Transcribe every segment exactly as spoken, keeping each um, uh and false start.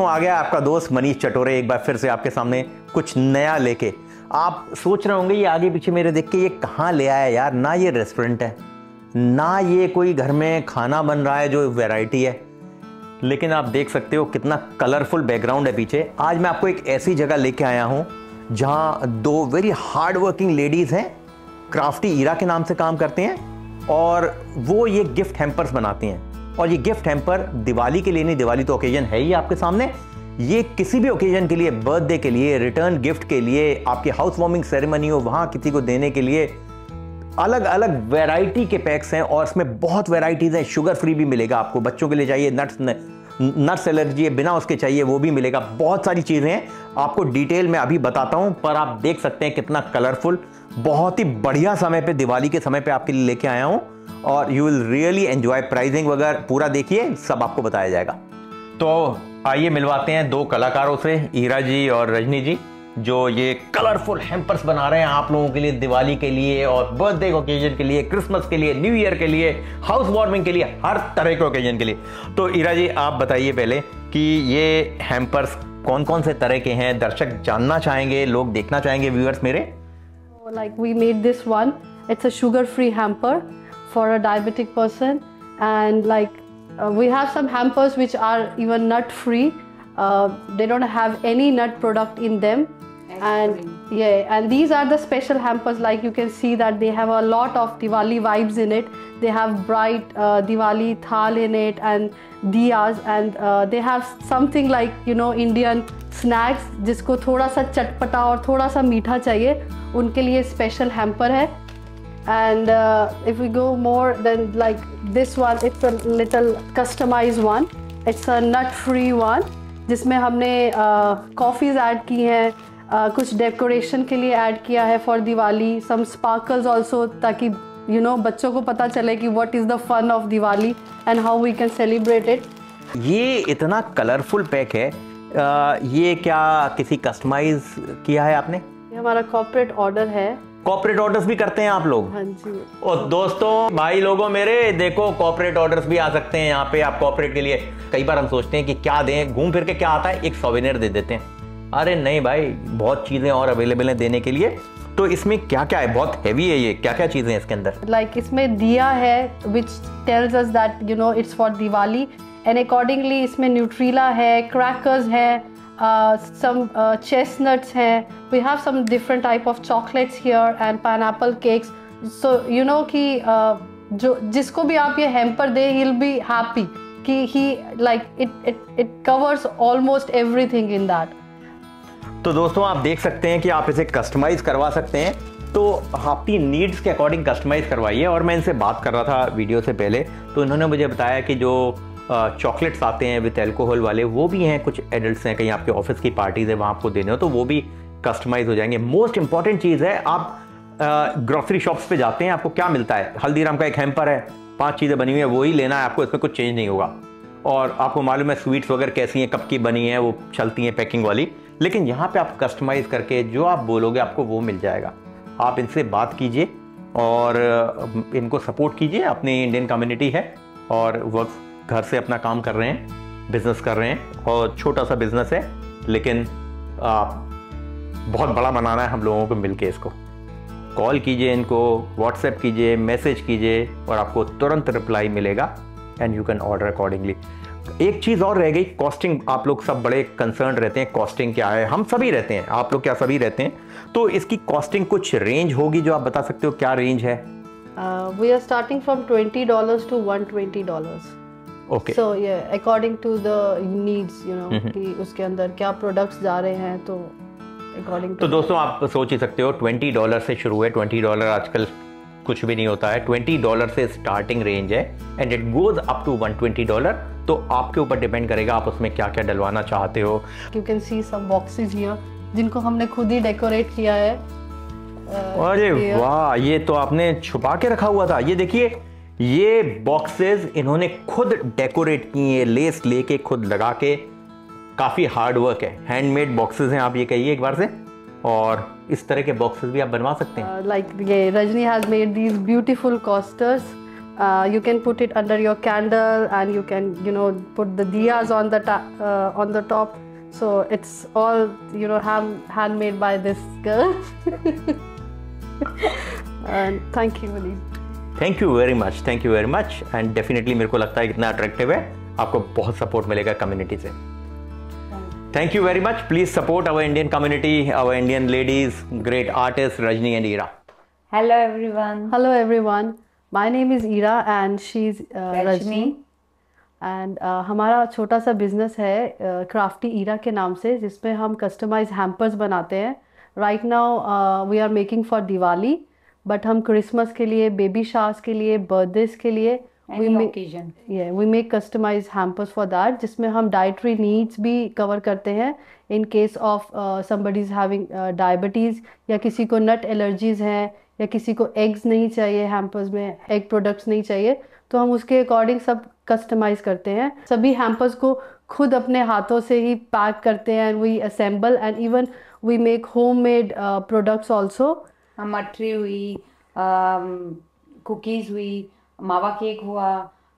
दोस्तों आ गया आपका दोस्त मनीष चटोरे एक बार फिर से आपके सामने कुछ नया लेके। आप सोच रहे होंगे ये आगे पीछे मेरे देख के ये कहाँ ले आया यार, ना ये रेस्टोरेंट है ना ये कोई घर में खाना बन रहा है जो वैरायटी है, लेकिन आप देख सकते हो कितना कलरफुल बैकग्राउंड है पीछे। आज मैं आपको एक ऐसी जगह लेके आया हूँ जहाँ दो वेरी हार्ड वर्किंग लेडीज़ हैं, क्राफ्टी ईरा के नाम से काम करते हैं और वो ये गिफ्ट हैम्पर्स बनाती हैं। और ये गिफ्ट हैम्पर दिवाली के लिए नहीं, दिवाली तो ओकेजन है ही आपके सामने, ये किसी भी ओकेजन के लिए, बर्थडे के लिए, रिटर्न गिफ्ट के लिए, आपके हाउस वार्मिंग सेरेमनी हो वहाँ किसी को देने के लिए अलग अलग वैरायटी के पैक्स हैं। और इसमें बहुत वैरायटीज़ हैं, शुगर फ्री भी मिलेगा आपको, बच्चों के लिए चाहिए नट्स नट्स एलर्जी है बिना उसके चाहिए वो भी मिलेगा, बहुत सारी चीज़ें हैं। आपको डिटेल में अभी बताता हूँ, पर आप देख सकते हैं कितना कलरफुल, बहुत ही बढ़िया समय पे दिवाली के समय पे आपके लिए लेके आया हूँ और you will really enjoy. Pricing वगैरह पूरा देखिए, सब आपको बताया जाएगा। तो आइए मिलवाते हैं दो कलाकारों से, ईरा जी और रजनी जी, जो ये कलरफुल हैम्पर्स बना रहे हैं आप लोगों के लिए दिवाली के लिए और बर्थडे ओकेजन के लिए, क्रिसमस के लिए, न्यू ईयर के लिए, हाउस वार्मिंग के लिए, हर तरह के ओकेजन के लिए। तो ईरा जी आप बताइए पहले कि ये हैम्पर्स कौन कौन से तरह के हैं, दर्शक जानना चाहेंगे, लोग देखना चाहेंगे, व्यूअर्स मेरे। Like we made this one, it's a sugar free hamper for a diabetic person and like we have some hampers which are even nut free, they don't have any nut product in them and yeah and these are the special hampers, like you can see that they have a lot of Diwali vibes in it. They have bright uh, Diwali thal in it and diyas and uh, they have something like you know Indian snacks जिसको थोड़ा सा चटपटा और थोड़ा सा मीठा चाहिए उनके लिए special hamper है। and uh, if we go more then like this one, it's a little customized one, it's a nut free one जिसमें हमने uh, coffees add की हैं, Uh, कुछ डेकोरेशन के लिए ऐड किया है for Diwali, some sparkles also, ताकि यू नो बच्चों को पता चले कि what is the fun of Diwali and how we can celebrate it. ये इतना कलरफुल पैक है, आ, ये क्या किसी कस्टमाइज किया है आपने? ये हमारा कॉर्पोरेट ऑर्डर है, कॉर्पोरेट ऑर्डर्स भी करते हैं आप लोग? हाँ जी। और दोस्तों भाई लोगों मेरे देखो, कॉर्पोरेट ऑर्डर्स भी आ सकते हैं यहाँ पे आप कॉर्पोरेट के लिए। कई बार हम सोचते हैं कि क्या दें, घूम फिर के क्या आता है, एक सोवेनियर दे देते हैं। अरे नहीं भाई, बहुत चीज़ें और अवेलेबल हैं देने के लिए। तो इसमें क्या क्या है, बहुत हैवी है ये, क्या क्या चीज़ें हैं इसके अंदर? लाइक like, इसमें दिया है which tells us that you know it's for Diwali and accordingly इसमें न्यूट्रीला है, क्रैकर्स हैं, सम चेस्टनट्स हैं, we have some different type of chocolates here and pineapple cakes. So you know कि uh, जो जिसको भी आप ये हैम्पर दे, ही विल बी हैप्पी कि he like it it it covers almost everything in that. तो दोस्तों आप देख सकते हैं कि आप इसे कस्टमाइज़ करवा सकते हैं, तो आपकी नीड्स के अकॉर्डिंग कस्टमाइज़ करवाइए। और मैं इनसे बात कर रहा था वीडियो से पहले, तो इन्होंने मुझे बताया कि जो चॉकलेट्स आते हैं विथ एल्कोहल वाले वो भी हैं, कुछ एडल्ट्स हैं, कहीं आपके ऑफिस की पार्टीज़ है वहाँ आपको देने हो तो वो भी कस्टमाइज़ हो जाएंगे। मोस्ट इंपॉर्टेंट चीज़ है, आप ग्रॉसरी शॉप्स पर जाते हैं आपको क्या मिलता है, हल्दीराम का एक हैम्पर है, पाँच चीज़ें बनी हुई है, वही लेना है आपको, इसमें कुछ चेंज नहीं होगा। और आपको मालूम है स्वीट्स वगैरह कैसी हैं, कब की बनी है, वो चलती हैं पैकिंग वाली, लेकिन यहाँ पे आप कस्टमाइज़ करके जो आप बोलोगे आपको वो मिल जाएगा। आप इनसे बात कीजिए और इनको सपोर्ट कीजिए, अपनी इंडियन कम्युनिटी है और वर्क घर से अपना काम कर रहे हैं, बिजनेस कर रहे हैं, और छोटा सा बिजनेस है लेकिन आप बहुत बड़ा बनाना है हम लोगों को मिलके। इसको कॉल कीजिए, इनको व्हाट्सएप कीजिए, मैसेज कीजिए और आपको तुरंत रिप्लाई मिलेगा and you can order accordingly. एक चीज़ और रह गई, कॉस्टिंग। आप लोग सब बड़े कंसर्न रहते हैं कॉस्टिंग क्या है, हम सभी रहते हैं, आप लोग क्या सभी रहते हैं। तो इसकी कॉस्टिंग कुछ रेंज होगी जो आप बता सकते हो, क्या रेंज है? We are starting from twenty dollars to one twenty dollars. Okay, so ये according to the needs you know कि उसके अंदर क्या प्रोडक्ट्स जा रहे हैं, तो अकॉर्डिंग तो दोस्तों आप सोच ही सकते हो ट्वेंटी डॉलर से शुरू है। ट्वेंटी डॉलर आजकल कुछ भी नहीं होता है, ट्वेंटी डॉलर से स्टार्टिंग रेंज है and it goes up to one twenty dollar. तो आपके ऊपर डिपेंड करेगा आप उसमें क्या क्या डलवाना चाहते हो। You can see some boxes here जिनको हमने खुद ही डेकोरेट किया है। अरे वाह, ये तो आपने छुपा के रखा हुआ था। ये देखिए, ये बॉक्सेस इन्होंने खुद डेकोरेट किए, लेस लेके खुद लगा के, काफी हार्ड वर्क है, हैंडमेड बॉक्सेस हैं आप ये कहिए एक बार से। और इस तरह के बॉक्सेस भी आप बनवा सकते हैं। लाइक uh, like, ये Rajni has made these beautiful coasters Uh, you can put it under your candle, and you can, you know, put the diyas on the uh, on the top. So it's all, you know, hand handmade by this girl. And thank you, Willy. Thank you very much. Thank you very much. And definitely मेरे को लगता है इतना attractive है, आपको बहुत support मिलेगा community से. Thank you very much. Please support our Indian community, our Indian ladies, great artists Rajni and Ira. Hello everyone. Hello everyone. My name is Ira and she's uh, Rajni. And uh, हमारा छोटा सा business है uh, Crafty Era के नाम से, जिसमें हम customized hampers बनाते हैं. Right now uh, we are making for Diwali, but हम Christmas के लिए, baby showers के लिए, birthdays के लिए we make, yeah, we make customized hampers for that, जिसमें हम dietary needs भी cover करते हैं. In case of uh, somebody is having uh, diabetes, या किसी को nut allergies हैं, या किसी को eggs नहीं चाहिए hampers में, egg products नहीं चाहिए, तो हम उसके according सब कस्टमाइज करते हैं. सभी हैम्पर्स को खुद अपने हाथों से ही पैक करते हैं. We assemble and even we make homemade products also. मटरी हुई, कुकीज़ हुई, मावा केक हुआ.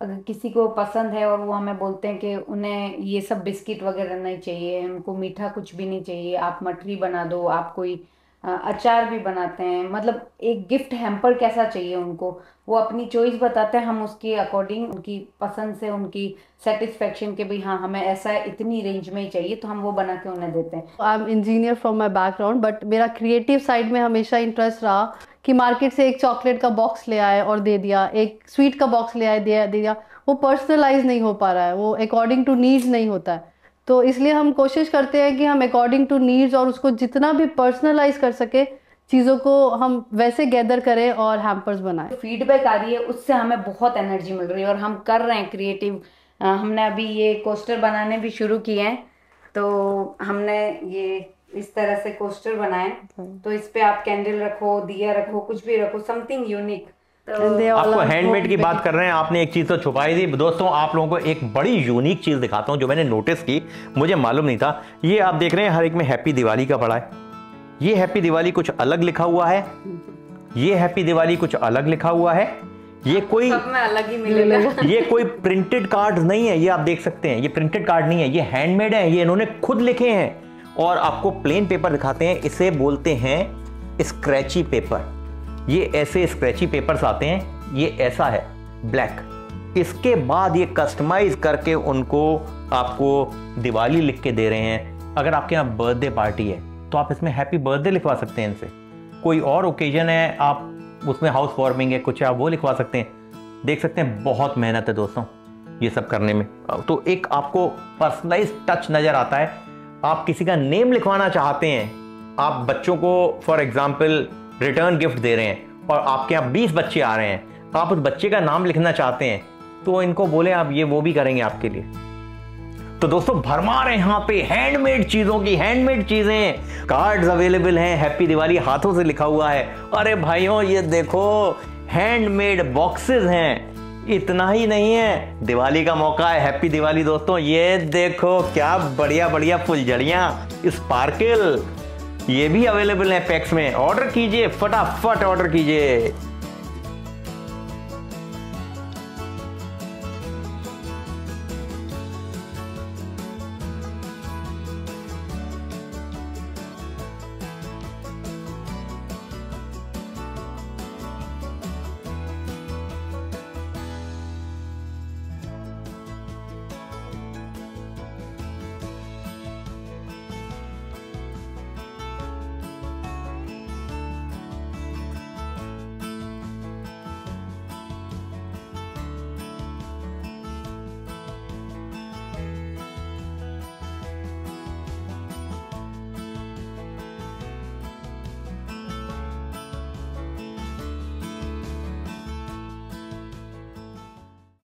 अगर किसी को पसंद है और वो हमें बोलते हैं कि उन्हें ये सब बिस्किट वगैरह नहीं चाहिए, उनको मीठा कुछ भी नहीं चाहिए, आप मटरी बना दो, आप कोई अचार भी बनाते हैं. मतलब एक गिफ्ट हैम्पर कैसा चाहिए उनको, वो अपनी चॉइस बताते हैं. हम उसके अकॉर्डिंग उनकी पसंद से, उनकी सेटिस्फेक्शन के भी, हाँ हमें ऐसा इतनी रेंज में ही चाहिए, तो हम वो बना के उन्हें देते हैं. I am engineer from my background, but मेरा क्रिएटिव साइड में हमेशा इंटरेस्ट रहा कि मार्केट से एक चॉकलेट का बॉक्स ले आए और दे दिया, एक स्वीट का बॉक्स ले आए दे दिया. वो पर्सनलाइज नहीं हो पा रहा है, वो अकॉर्डिंग टू नीड्स नहीं होता है. तो इसलिए हम कोशिश करते हैं कि हम अकॉर्डिंग टू नीड्स और उसको जितना भी पर्सनलाइज कर सके, चीज़ों को हम वैसे गैदर करें और हैम्पर्स बनाएं. फीडबैक आ रही है, उससे हमें बहुत एनर्जी मिल रही है और हम कर रहे हैं क्रिएटिव. हमने अभी ये कोस्टर बनाने भी शुरू किए हैं, तो हमने ये इस तरह से कोस्टर बनाए. तो इस पर आप कैंडल रखो, दिया रखो, कुछ भी रखो, समथिंग यूनिक. तो आपको हैंडमेड की बात कर रहे हैं, आपने एक चीज तो छुपाई थी. दोस्तों, आप लोगों को एक बड़ी यूनिक चीज दिखाता हूं जो मैंने नोटिस की, मुझे मालूम नहीं था. ये आप देख रहे हैं, हर एक में हैप्पी दिवाली का पड़ा है. ये हैप्पी दिवाली कुछ अलग लिखा हुआ है, ये हैप्पी दिवाली कुछ अलग लिखा हुआ है. ये कोई अलग ही मिलेगा, ये कोई प्रिंटेड कार्ड नहीं है. ये आप देख सकते हैं, ये प्रिंटेड कार्ड नहीं है, ये हैंडमेड है, ये इन्होंने खुद लिखे हैं और आपको प्लेन पेपर दिखाते हैं. इसे बोलते हैं स्क्रैची पेपर. ये ऐसे स्क्रैची पेपर्स आते हैं, ये ऐसा है ब्लैक. इसके बाद ये कस्टमाइज करके उनको आपको दिवाली लिख के दे रहे हैं. अगर आपके यहाँ बर्थडे पार्टी है तो आप इसमें हैप्पी बर्थडे लिखवा सकते हैं इनसे. कोई और ओकेजन है, आप उसमें हाउस वार्मिंग है कुछ, आप वो लिखवा सकते हैं. देख सकते हैं बहुत मेहनत है दोस्तों ये सब करने में, तो एक आपको पर्सनलाइज टच नज़र आता है. आप किसी का नेम लिखवाना चाहते हैं, आप बच्चों को फॉर एग्जाम्पल रिटर्न गिफ्ट दे रहे हैं और आपके यहाँ बीस बच्चे आ रहे हैं, आप उस बच्चे का नाम लिखना चाहते हैं, तो इनको बोले आप ये वो भी करेंगे आपके लिए. तो दोस्तों, भरमार है यहाँ पे हैंडमेड चीजों की. हैंडमेड चीजें, कार्ड्स अवेलेबल हैं, हैप्पी दिवाली हाथों से लिखा हुआ है. अरे भाइयों, ये देखो हैंडमेड बॉक्सेस हैं. इतना ही नहीं है, दिवाली का मौका है, हैप्पी दिवाली दोस्तों. ये देखो क्या बढ़िया बढ़िया फुलझड़ियां, स्पार्कल, ये भी अवेलेबल है पैक्स में. ऑर्डर कीजिए, फटाफट ऑर्डर कीजिए.